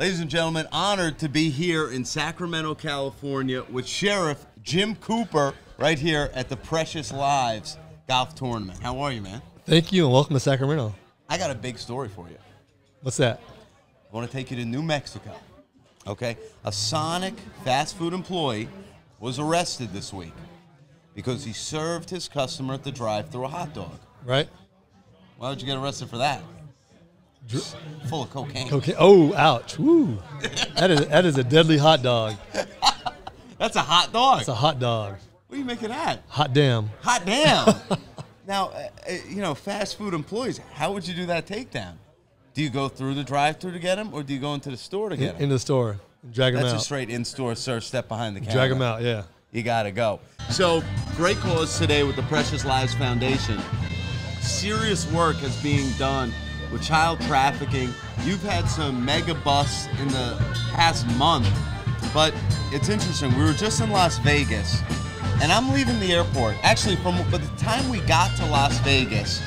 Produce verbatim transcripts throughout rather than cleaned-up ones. Ladies and gentlemen, honored to be here in Sacramento, California with Sheriff Jim Cooper right here at the Precious Lives Golf Tournament. How are you, man? Thank you and welcome to Sacramento. I got a big story for you. What's that? I want to take you to New Mexico, okay? A Sonic fast food employee was arrested this week because he served his customer at the drive-thru a hot dog. Right. Why would you get arrested for that? Full of cocaine. Cocaine. Oh, ouch. Woo. That is, that is a deadly hot dog. That's a hot dog? That's a hot dog. What do you make of that? Hot damn. Hot damn. Now, uh, you know, fast food employees, how would you do that takedown? Do you go through the drive-thru to get them, or do you go into the store to get them? In the store. Drag them out. That's a straight in-store search, step behind the camera. Drag them out, yeah. You got to go. So, great cause today with the Precious Lives Foundation. Serious work is being done with child trafficking. You've had some mega busts in the past month, but it's interesting. We were just in Las Vegas, and I'm leaving the airport. Actually, from by the time we got to Las Vegas,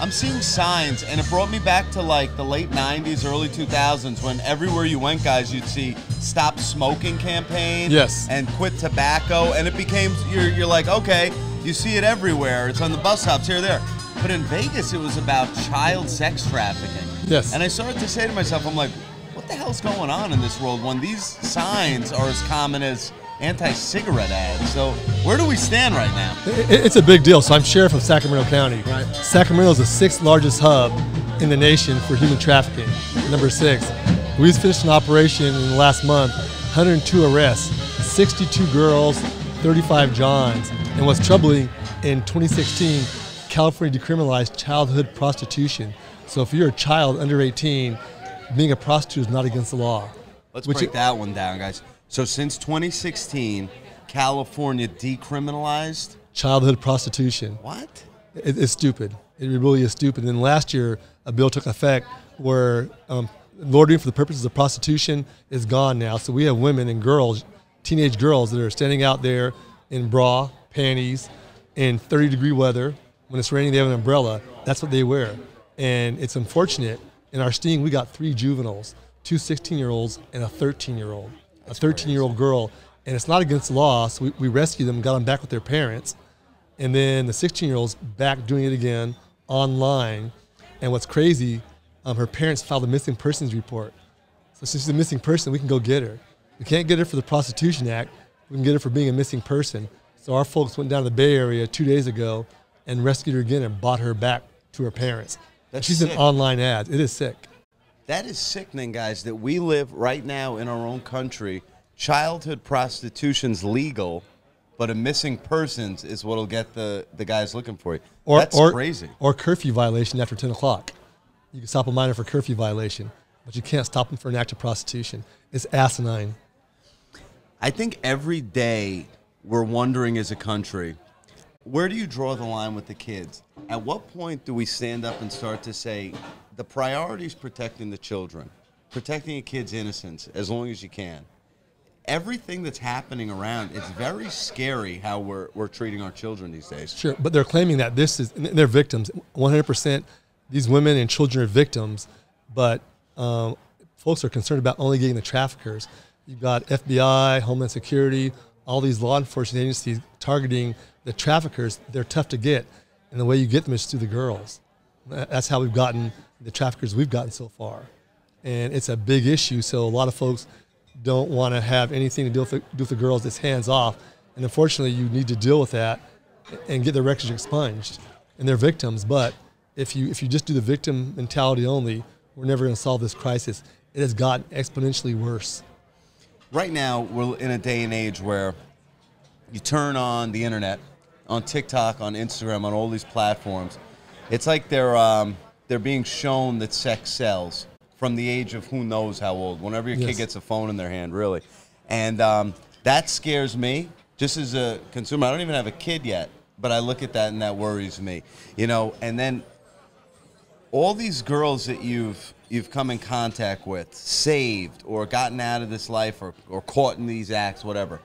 I'm seeing signs, and it brought me back to like the late nineties, early two thousands, when everywhere you went, guys, you'd see "Stop Smoking" campaign, yes, and "Quit Tobacco," and it became you're you're like, okay, you see it everywhere. It's on the bus stops here, there. But in Vegas, it was about child sex trafficking. Yes. And I started to say to myself, I'm like, what the hell's going on in this world when these signs are as common as anti-cigarette ads? So where do we stand right now? It's a big deal. So I'm sheriff of Sacramento County. Right. Sacramento is the sixth largest hub in the nation for human trafficking, number six. We just finished an operation in the last month, one hundred two arrests, sixty-two girls, thirty-five Johns. And what's troubling, in twenty sixteen, California decriminalized childhood prostitution. So if you're a child under eighteen, being a prostitute is not against the law. Let's break it, that one down, guys. So since twenty sixteen, California decriminalized? Childhood prostitution. What? It, it's stupid. It really is stupid. And then last year, a bill took effect where um, loitering for the purposes of prostitution is gone now. So we have women and girls, teenage girls, that are standing out there in bra, panties, in thirty degree weather. When it's raining, they have an umbrella. That's what they wear. And it's unfortunate. In our sting, we got three juveniles, two sixteen-year-olds and a thirteen-year-old. A thirteen-year-old girl. And it's not against the law, so we, we rescued them, got them back with their parents. And then the sixteen-year-old's back doing it again online. And what's crazy, um, her parents filed a missing persons report. So since she's a missing person, we can go get her. We can't get her for the Prostitution Act. We can get her for being a missing person. So our folks went down to the Bay Area two days ago and rescued her again and bought her back to her parents. That's She's sick. in online ads. It is sick. That is sickening, guys, that we live right now in our own country. Childhood prostitution's legal, but a missing persons is what'll get the, the guys looking for you. Or, That's or, crazy. Or curfew violation after ten o'clock. You can stop a minor for curfew violation, but you can't stop them for an act of prostitution. It's asinine. I think every day we're wondering as a country, where do you draw the line with the kids? At what point do we stand up and start to say, the priority is protecting the children, protecting a kid's innocence as long as you can? Everything that's happening around, it's very scary how we're, we're treating our children these days. Sure, but they're claiming that this is, they're victims. one hundred percent these women and children are victims, but um, folks are concerned about only getting the traffickers. You've got F B I, Homeland Security, all these law enforcement agencies targeting the traffickers. They're tough to get, and the way you get them is through the girls. That's how we've gotten the traffickers we've gotten so far, and it's a big issue. So a lot of folks don't want to have anything to do with the, do with the girls. It's hands off, and unfortunately, you need to deal with that and get their records expunged, and they're victims. But if you if you just do the victim mentality only, we're never going to solve this crisis. It has gotten exponentially worse. Right now, we're in a day and age where you turn on the internet, on TikTok, on Instagram, on all these platforms, it's like they're um, they're being shown that sex sells from the age of who knows how old. Whenever your yes. kid gets a phone in their hand, really, and um, that scares me. Just as a consumer, I don't even have a kid yet, but I look at that and that worries me, you know. And then all these girls that you've you've come in contact with, saved or gotten out of this life, or or caught in these acts, whatever,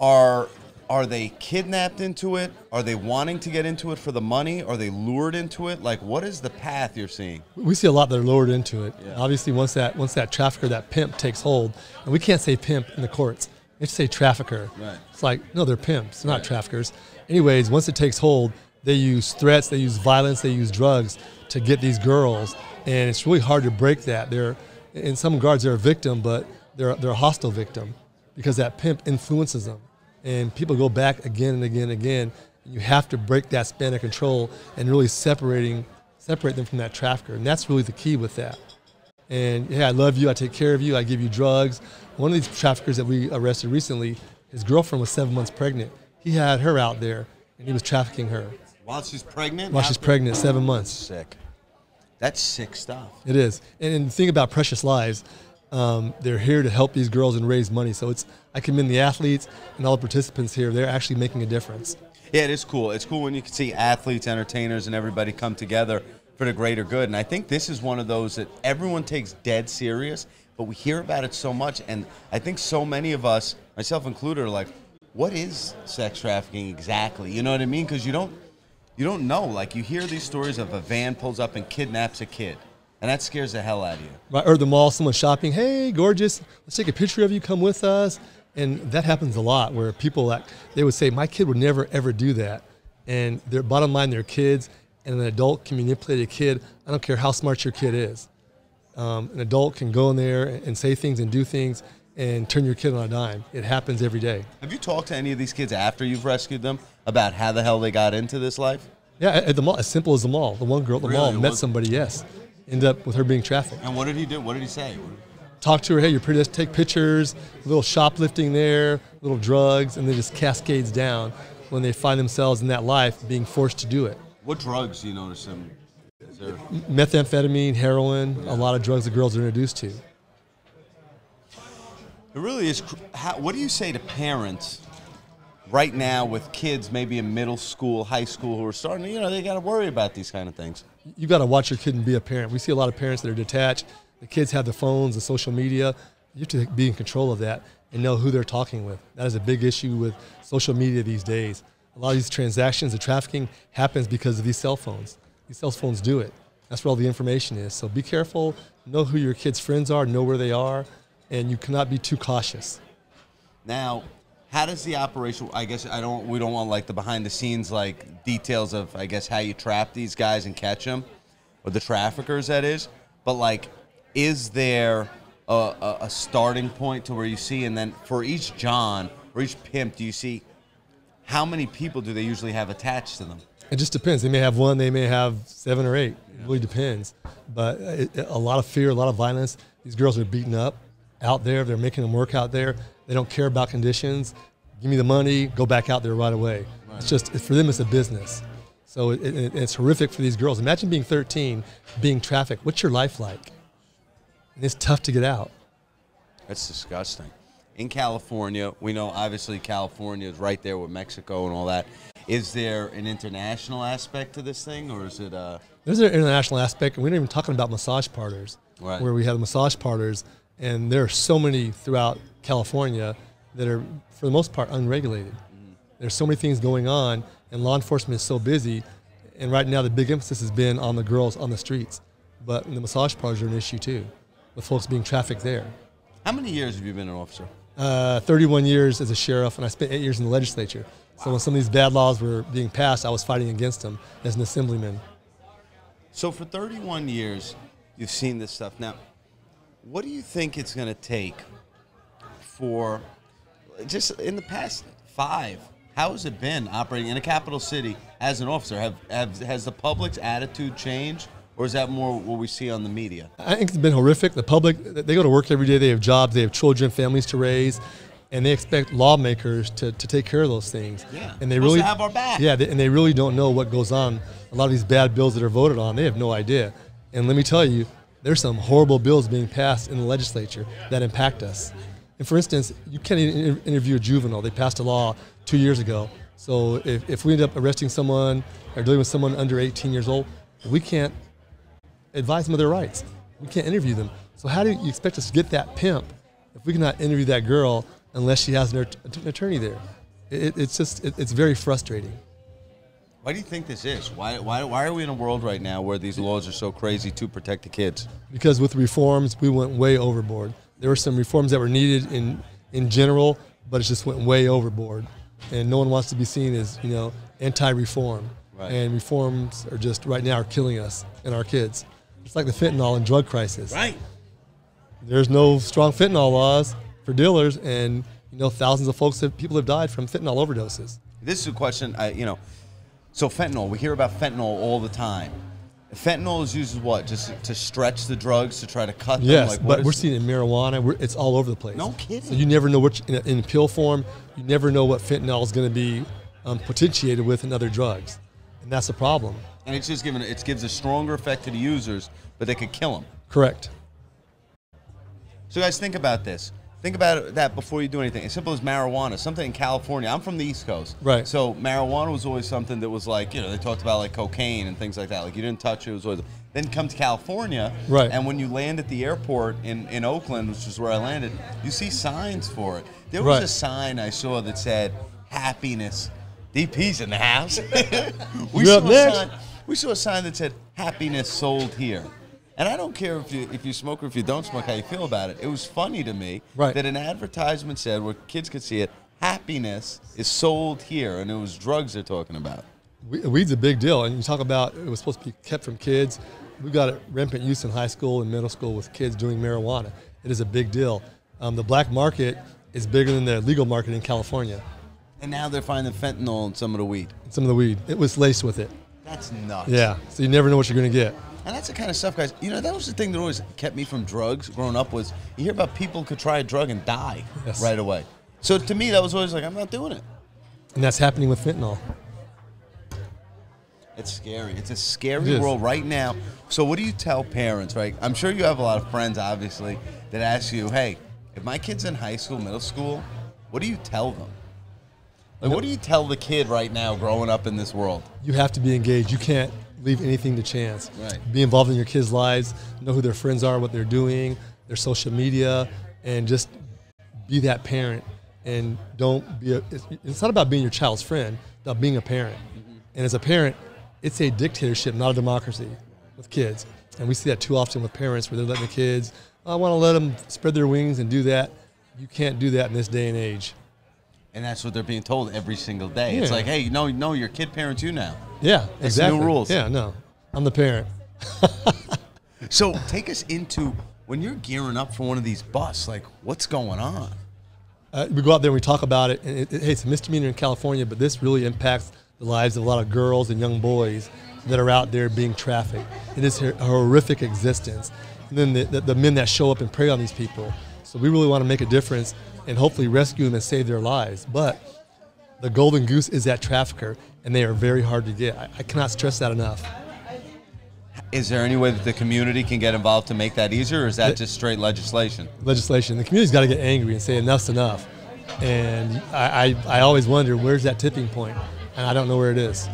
are Are they kidnapped into it? Are they wanting to get into it for the money? Are they lured into it? Like, what is the path you're seeing? We see a lot that are lured into it. Yeah. Obviously, once that once that trafficker, that pimp takes hold, and we can't say pimp in the courts. They say trafficker. Right. It's like, no, they're pimps, they're not right. traffickers. Anyways, once it takes hold, they use threats, they use violence, they use drugs to get these girls, and it's really hard to break that. They're, in some regards, they're a victim, but they're they're a hostile victim because that pimp influences them. And people go back again and again and again. You have to break that span of control and really separating, separate them from that trafficker. And that's really the key with that. And yeah, I love you, I take care of you, I give you drugs. One of these traffickers that we arrested recently, his girlfriend was seven months pregnant. He had her out there and he was trafficking her. While she's pregnant? While she's pregnant, seven months. Sick. That's sick stuff. It is. And, and the thing about Precious Lives, Um, they're here to help these girls and raise money. So it's, I commend the athletes and all the participants here. They're actually making a difference. Yeah, it is cool. It's cool when you can see athletes, entertainers, and everybody come together for the greater good. And I think this is one of those that everyone takes dead serious, but we hear about it so much. And I think so many of us, myself included, are like, what is sex trafficking exactly? You know what I mean? Because you don't, you don't know. Like, you hear these stories of a van pulls up and kidnaps a kid. And that scares the hell out of you. Right, or the mall, someone shopping, hey, gorgeous, let's take a picture of you, come with us. And that happens a lot where people, like, they would say, my kid would never, ever do that. And their bottom line, their kids, and an adult can manipulate a kid. I don't care how smart your kid is. Um, an adult can go in there and say things and do things and turn your kid on a dime. It happens every day. Have you talked to any of these kids after you've rescued them about how the hell they got into this life? Yeah, at the mall, as simple as the mall. The one girl at the really? mall met somebody, yes. End up with her being trafficked. And what did he do? What did he say? Talk to her, hey, you're pretty, let's take pictures, a little shoplifting there, little drugs, and then just cascades down when they find themselves in that life being forced to do it. What drugs do you notice them? Is there methamphetamine, heroin, yeah. a lot of drugs the girls are introduced to. It really is. How, what do you say to parents right now with kids maybe in middle school, high school, who are starting to, you know, they got to worry about these kind of things? You got to watch your kid and be a parent. We see a lot of parents that are detached. The kids have their phones, the social media. You have to be in control of that and know who they're talking with. That is a big issue with social media these days. A lot of these transactions, the trafficking happens because of these cell phones. These cell phones do it. That's where all the information is. So be careful, know who your kids' friends are, know where they are, and you cannot be too cautious. Now, how does the operation, I guess I don't, we don't want like the behind the scenes like details of, I guess, how you trap these guys and catch them, or the traffickers that is, but like, is there a, a, a starting point to where you see, and then for each John or each pimp, do you see how many people do they usually have attached to them? It just depends. They may have one, they may have seven or eight. Yeah. It really depends. But it, a lot of fear, a lot of violence. These girls are beaten up out there. They're making them work out there. They don't care about conditions. Give me the money, go back out there right away. Right. It's just, for them, it's a business. So it, it, it's horrific for these girls. Imagine being thirteen, being trafficked. What's your life like? And it's tough to get out. That's disgusting. In California, we know obviously California is right there with Mexico and all that. Is there an international aspect to this thing, or is it a... There's an international aspect, and we're not even talking about massage parlors, right. where we have massage parlors. And there are so many throughout California that are, for the most part, unregulated. Mm. There's so many things going on, and law enforcement is so busy. And right now, the big emphasis has been on the girls on the streets. But the massage parlors are an issue, too, with folks being trafficked there. How many years have you been an officer? Uh, thirty-one years as a sheriff, and I spent eight years in the legislature. Wow. So when some of these bad laws were being passed, I was fighting against them as an assemblyman. So for thirty-one years, you've seen this stuff. Now, what do you think it's going to take for, just in the past five, how has it been operating in a capital city as an officer? Have, have, has the public's attitude changed, or is that more what we see on the media? I think it's been horrific. The public, they go to work every day, they have jobs, they have children, families to raise, and they expect lawmakers to, to take care of those things. Yeah, and they really have our back. Yeah, they, and they really don't know what goes on. A lot of these bad bills that are voted on, they have no idea. And let me tell you, there's some horrible bills being passed in the legislature that impact us. And for instance, you can't even interview a juvenile. They passed a law two years ago. So if, if we end up arresting someone or dealing with someone under eighteen years old, we can't advise them of their rights. We can't interview them. So how do you expect us to get that pimp if we cannot interview that girl unless she has an, an attorney there? it, it's just, it, it's very frustrating. Why do you think this is? Why, why, why are we in a world right now where these laws are so crazy to protect the kids? Because with reforms, we went way overboard. There were some reforms that were needed in, in general, but it just went way overboard. And no one wants to be seen as, you know, anti-reform. Right. And reforms are just, right now, are killing us and our kids. It's like the fentanyl and drug crisis. Right. There's no strong fentanyl laws for dealers, and, you know, thousands of folks have, people have died from fentanyl overdoses. This is a question, I, you know, so fentanyl, we hear about fentanyl all the time. Fentanyl is used as what? Just to stretch the drugs to try to cut them? Yes, like, but we're seeing it in marijuana. We're, it's all over the place. No kidding. So you never know which, in, in pill form, you never know what fentanyl is going to be um, potentiated with in other drugs. And that's a problem. And it's just giving, it gives a stronger effect to the users, but they could kill them. Correct. So guys, think about this. Think about that before you do anything. As simple as marijuana, something in California. I'm from the East Coast. Right. So marijuana was always something that was like, you know, they talked about like cocaine and things like that. Like you didn't touch it, it was always. Then come to California. Right. And when you land at the airport in, in Oakland, which is where I landed, you see signs for it. There was right. a sign I saw that said, happiness. D P's in the house. we, saw a sign, we saw a sign that said, happiness sold here. And I don't care if you, if you smoke or if you don't smoke, how you feel about it. It was funny to me right. that an advertisement said, where kids could see it, happiness is sold here, and it was drugs they're talking about. We, weed's a big deal, and you talk about it was supposed to be kept from kids. We've got a rampant use in high school and middle school with kids doing marijuana. It is a big deal. Um, the black market is bigger than the legal market in California. And now they're finding fentanyl in some of the weed. Some of the weed. It was laced with it. That's nuts. Yeah, so you never know what you're going to get. And that's the kind of stuff, guys, you know, that was the thing that always kept me from drugs growing up was you hear about people could try a drug and die yes. right away. So to me, that was always like, I'm not doing it. And that's happening with fentanyl. It's scary. It's a scary it world right now. So what do you tell parents, right? I'm sure you have a lot of friends, obviously, that ask you, hey, if my kid's in high school, middle school, what do you tell them? Like, what do you tell the kid right now growing up in this world? You have to be engaged. You can't leave anything to chance. Right. Be involved in your kids' lives, know who their friends are, what they're doing, their social media, and just be that parent. And don't be a, it's, it's not about being your child's friend, it's about being a parent. Mm-hmm. And as a parent, it's a dictatorship, not a democracy with kids. And we see that too often with parents where they're letting the kids, I want to let them spread their wings and do that. You can't do that in this day and age. And that's what they're being told every single day. Yeah. It's like, hey, no, no, your kid parents you now. Yeah, that's exactly. New rules. Yeah, no, I'm the parent. So take us into when you're gearing up for one of these busts. Like, what's going on? Uh, we go out there and we talk about it. And it, it, hey, it's a misdemeanor in California, but this really impacts the lives of a lot of girls and young boys that are out there being trafficked. It is a horrific existence. And then the, the, the men that show up and prey on these people. So we really want to make a difference and hopefully rescue them and save their lives. But the golden goose is that trafficker, and they are very hard to get. I, I cannot stress that enough. Is there any way that the community can get involved to make that easier, or is that the, just straight legislation? Legislation. The community's got to get angry and say enough's enough. And I, I, I always wonder, where's that tipping point? And I don't know where it is.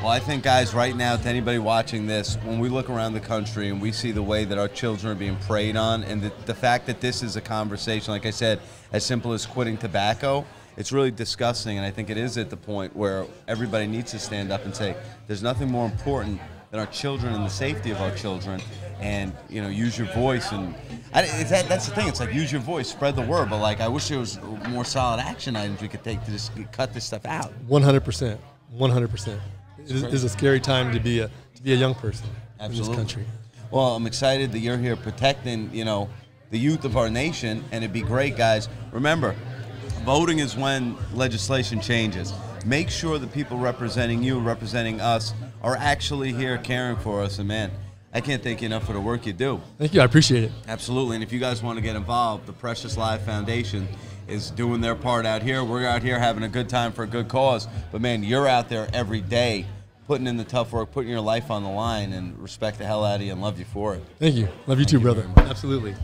Well, I think, guys, right now, to anybody watching this, when we look around the country and we see the way that our children are being preyed on, and the, the fact that this is a conversation, like I said, as simple as quitting tobacco, it's really disgusting, and I think it is at the point where everybody needs to stand up and say, there's nothing more important than our children and the safety of our children, and, you know, use your voice. And I, it's that, that's the thing. It's like, use your voice, spread the word, but, like, I wish there was more solid action items we could take to just cut this stuff out. one hundred percent. one hundred percent. It is, it is a scary time to be a, to be a young person Absolutely. In this country. Well, I'm excited that you're here protecting, you know, the youth of our nation, and it'd be great, guys. Remember, voting is when legislation changes. Make sure the people representing you, representing us, are actually here caring for us. And, man, I can't thank you enough for the work you do. Thank you. I appreciate it. Absolutely. And if you guys want to get involved, the Precious Lives Foundation is doing their part out here. We're out here having a good time for a good cause. But, man, you're out there every day putting in the tough work, putting your life on the line, and respect the hell out of you and love you for it. Thank you. Love you thank too, you brother. Absolutely.